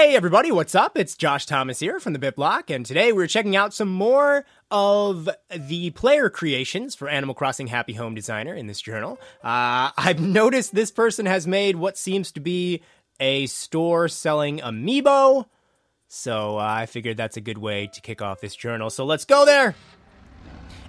Hey everybody, what's up? It's Josh Thomas here from the BitBlock, and today we're checking out some more of the player creations for Animal Crossing Happy Home Designer in this journal. I've noticed this person has made what seems to be a store selling Amiibo, so I figured that's a good way to kick off this journal, so let's go there!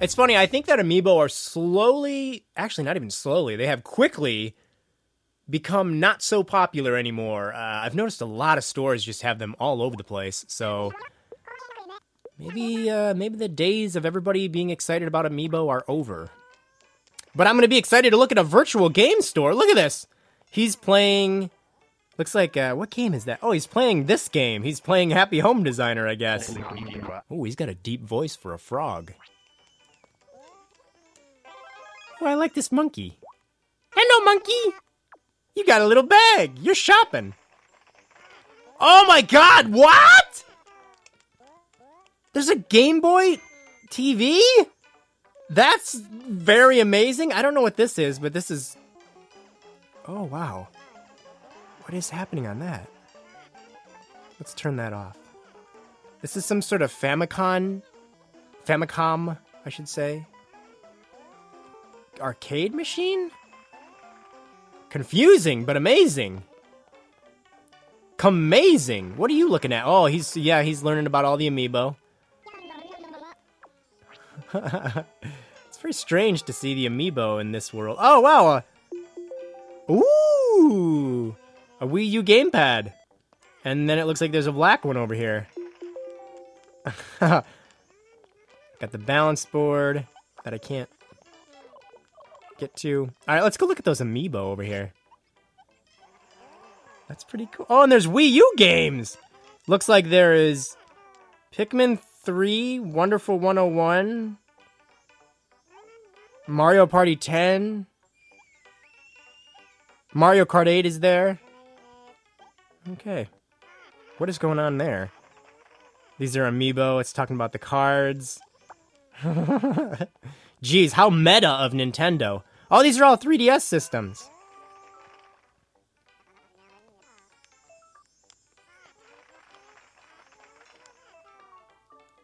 It's funny, I think that Amiibo are slowly, actually not even slowly, they have quickly become not so popular anymore. I've noticed a lot of stores just have them all over the place, so maybe the days of everybody being excited about Amiibo are over. But I'm gonna be excited to look at a virtual game store. Look at this! He's playing, looks like, what game is that? Oh, he's playing this game. He's playing Happy Home Designer, I guess. Oh, he's got a deep voice for a frog. Oh, I like this monkey. Hello, monkey! You got a little bag. You're shopping. Oh my god, what? There's a Game Boy TV? That's very amazing. I don't know what this is, but this is... Oh, wow. What is happening on that? Let's turn that off. This is some sort of Famicom, I should say. Arcade machine? Confusing, but amazing. Amazing. What are you looking at? Oh, he's learning about all the Amiibo. It's very strange to see the Amiibo in this world. Oh, wow. Ooh, a Wii U gamepad. And then it looks like there's a black one over here. Got the balance board that I can't get to. All right, let's go look at those Amiibo over here. That's pretty cool. Oh, and there's Wii U games. Looks like there is Pikmin 3, Wonderful 101, Mario Party 10, Mario Kart 8 is there. Okay. What is going on there? These are Amiibo. It's talking about the cards. Jeez, how meta of Nintendo. Oh, these are all 3DS systems.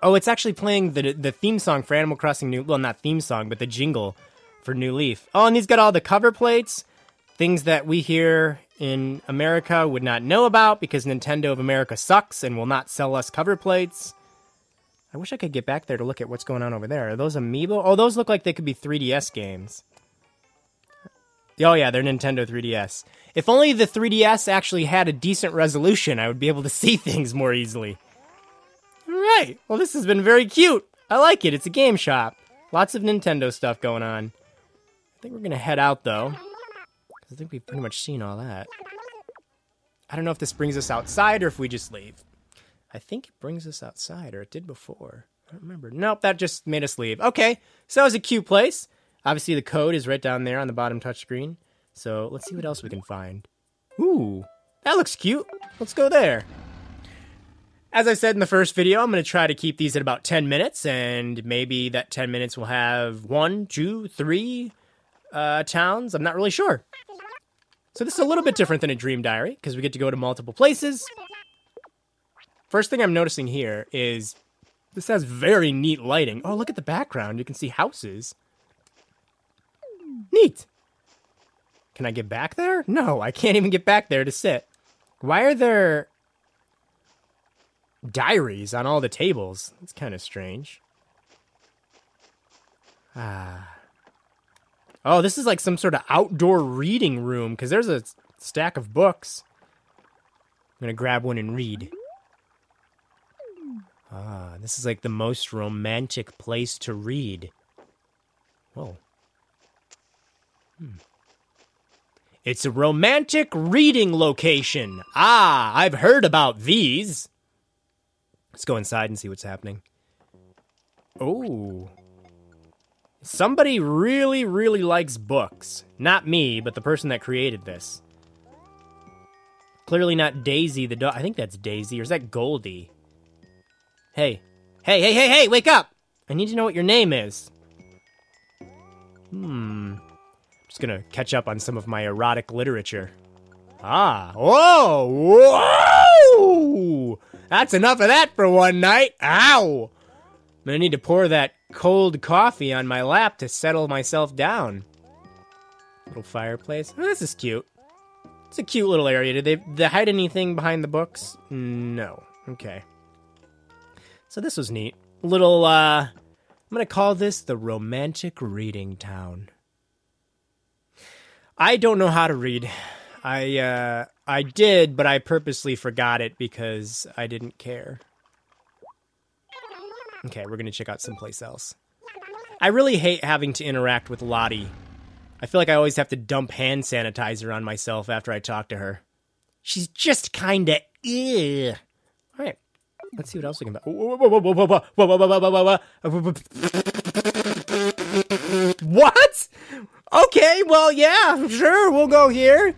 Oh, it's actually playing the theme song for Animal Crossing New... Well, not theme song, but the jingle for New Leaf. Oh, and he's got all the cover plates. Things that we here in America would not know about because Nintendo of America sucks and will not sell us cover plates. I wish I could get back there to look at what's going on over there. Are those Amiibo? Oh, those look like they could be 3DS games. Oh, yeah, they're Nintendo 3DS. If only the 3DS actually had a decent resolution, I would be able to see things more easily. All right. Well, this has been very cute. I like it. It's a game shop. Lots of Nintendo stuff going on. I think we're going to head out, though. I think we've pretty much seen all that. I don't know if this brings us outside or if we just leave. I think it brings us outside, or it did before. I don't remember. Nope, that just made us leave. Okay, so that was a cute place. Obviously, the code is right down there on the bottom touchscreen. So let's see what else we can find. Ooh, that looks cute. Let's go there. As I said in the first video, I'm going to try to keep these at about 10 minutes, and maybe that 10 minutes will have 1, 2, 3 towns. I'm not really sure. So this is a little bit different than a dream diary, because we get to go to multiple places. First thing I'm noticing here is this has very neat lighting. Oh, look at the background. You can see houses. Neat. Can I get back there? No, I can't even get back there to sit. Why are there diaries on all the tables? That's kind of strange. Ah. Oh, this is like some sort of outdoor reading room because there's a stack of books. I'm going to grab one and read. Ah, this is like the most romantic place to read. Whoa. Hmm. It's a romantic reading location. Ah, I've heard about these. Let's go inside and see what's happening. Oh. Somebody really, really likes books. Not me, but the person that created this. Clearly not Daisy the dog. I think that's Daisy, or is that Goldie? Hey. Hey, hey, hey, hey, wake up! I need to know what your name is. Hmm. I'm just gonna catch up on some of my erotic literature. Ah. Whoa! Whoa! Ooh! That's enough of that for one night! Ow! I'm gonna need to pour that cold coffee on my lap to settle myself down. Little fireplace. Oh, this is cute. It's a cute little area. Did they hide anything behind the books? No. Okay. So this was neat. Little, I'm gonna call this the Romantic Reading Town. I don't know how to read. I did, but I purposely forgot it because I didn't care. Okay, we're gonna check out someplace else. I really hate having to interact with Lottie. I feel like I always have to dump hand sanitizer on myself after I talk to her. She's just kinda ew. All right, let's see what else we can buy. What? Okay, well, yeah, sure, we'll go here.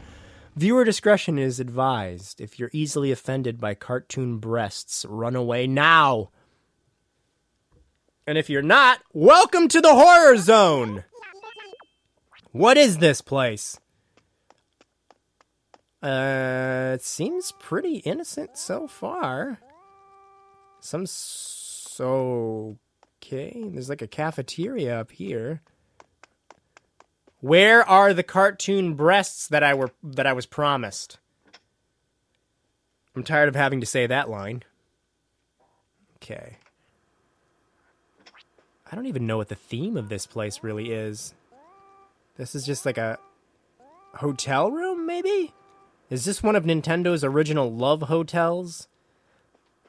Viewer discretion is advised. If you're easily offended by cartoon breasts, run away now. And if you're not, welcome to the horror zone. What is this place? It seems pretty innocent so far. Okay, there's like a cafeteria up here. Where are the cartoon breasts that I was promised? I'm tired of having to say that line. Okay. I don't even know what the theme of this place really is. This is just like a hotel room, maybe? Is this one of Nintendo's original love hotels?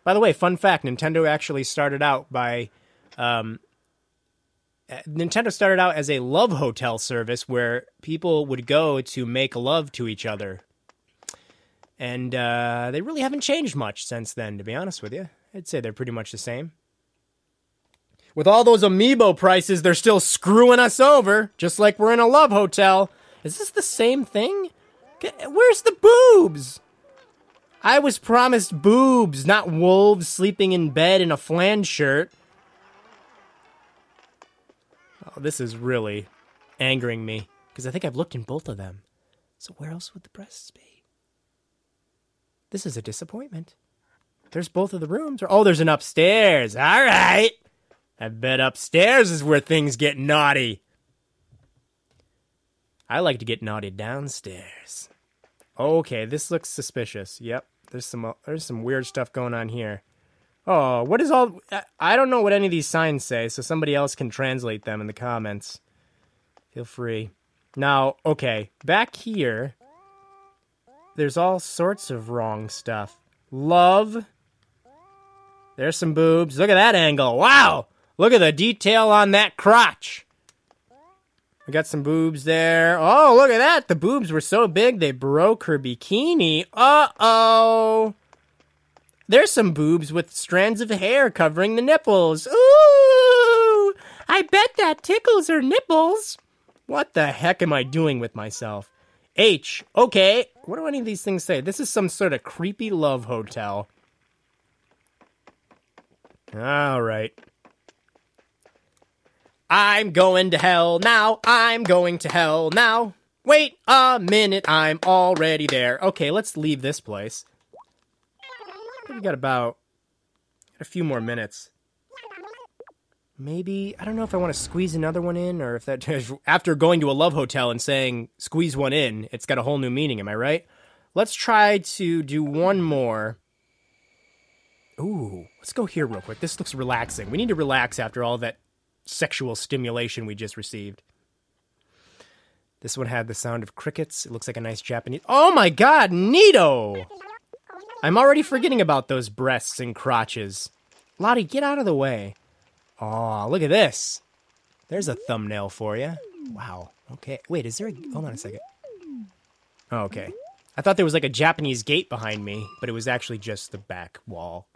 By the way, fun fact, Nintendo actually started out by... Nintendo started out as a love hotel service where people would go to make love to each other. And they really haven't changed much since then, to be honest with you. I'd say they're pretty much the same. With all those Amiibo prices, they're still screwing us over, just like we're in a love hotel. Is this the same thing? Where's the boobs? I was promised boobs, not wolves sleeping in bed in a flange shirt. Oh, this is really angering me, because I think I've looked in both of them. So where else would the breasts be? This is a disappointment. There's both of the rooms. Oh, there's an upstairs. All right. I bet upstairs is where things get naughty. I like to get naughty downstairs. Okay, this looks suspicious. Yep, there's some weird stuff going on here. Oh, what is all... I don't know what any of these signs say, so somebody else can translate them in the comments. Feel free. Now, okay, back here, there's all sorts of wrong stuff. Love. There's some boobs. Look at that angle. Wow! Look at the detail on that crotch. We got some boobs there. Oh, look at that. The boobs were so big they broke her bikini. Uh-oh. There's some boobs with strands of hair covering the nipples. Ooh! I bet that tickles her nipples. What the heck am I doing with myself? H. Okay. What do any of these things say? This is some sort of creepy love hotel. All right. I'm going to hell now. I'm going to hell now. Wait a minute. I'm already there. Okay, let's leave this place. We got about a few more minutes. Maybe, I don't know if I want to squeeze another one in or if that, after going to a love hotel and saying squeeze one in, it's got a whole new meaning. Am I right? Let's try to do one more. Ooh, let's go here real quick. This looks relaxing. We need to relax after all that sexual stimulation we just received. This one had the sound of crickets. It looks like a nice Japanese... Oh my god, neato! I'm already forgetting about those breasts and crotches. Lottie, get out of the way. Aw, look at this. There's a thumbnail for you. Wow. Okay. Wait, is there a... Hold on a second. Oh, okay. I thought there was like a Japanese gate behind me, but it was actually just the back wall.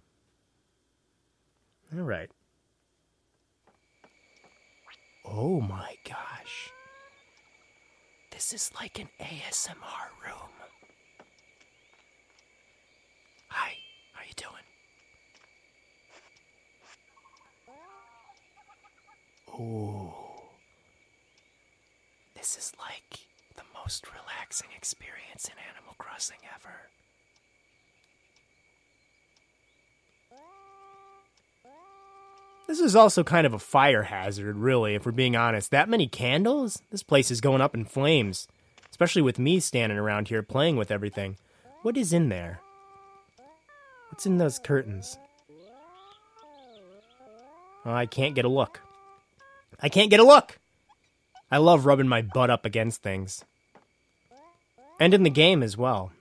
All right. Oh my gosh. This is like an ASMR room. Hi, how you doing? Ooh. This is like the most relaxing experience in Animal Crossing ever. This is also kind of a fire hazard, really, if we're being honest. That many candles? This place is going up in flames. Especially with me standing around here playing with everything. What is in there? What's in those curtains? Oh, I can't get a look. I can't get a look! I love rubbing my butt up against things. And in the game as well.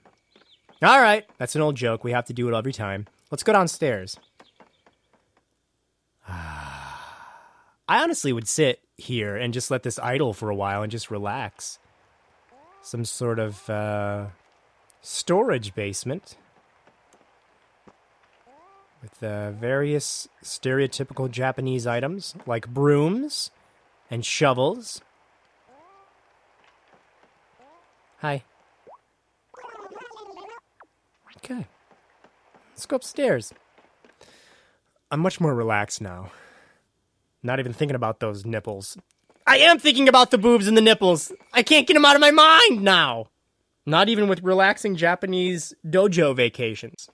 Alright, that's an old joke. We have to do it every time. Let's go downstairs. I honestly would sit here and just let this idle for a while and just relax. Some sort of storage basement with various stereotypical Japanese items like brooms and shovels. Hi. Okay. Let's go upstairs. I'm much more relaxed now. Not even thinking about those nipples. I am thinking about the boobs and the nipples. I can't get them out of my mind now. Not even with relaxing Japanese dojo vacations.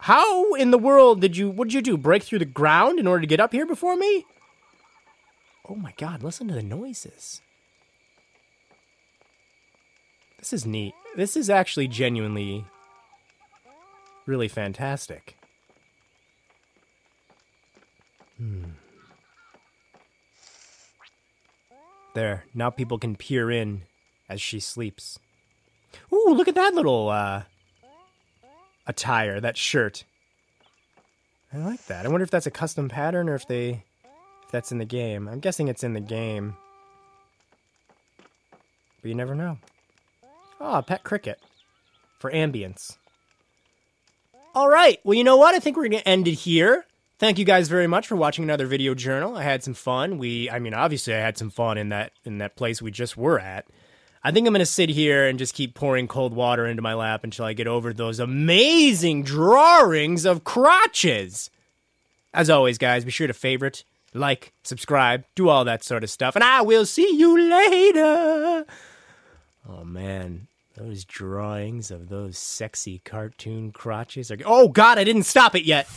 How in the world did you... What did you do? Break through the ground in order to get up here before me? Oh my god, listen to the noises. This is neat. This is actually genuinely... really fantastic. Hmm. There, now people can peer in as she sleeps. Ooh, look at that little, attire, that shirt. I like that. I wonder if that's a custom pattern or if that's in the game. I'm guessing it's in the game. But you never know. Ah, oh, pet cricket. For ambience. Alright, well you know what? I think we're gonna end it here. Thank you guys very much for watching another video journal. I had some fun. I mean, obviously I had some fun in that place we just were at. I think I'm going to sit here and just keep pouring cold water into my lap until I get over those amazing drawings of crotches. As always, guys, be sure to favorite, like, subscribe, do all that sort of stuff, and I will see you later. Oh, man. Those drawings of those sexy cartoon crotches are... Oh, God, I didn't stop it yet.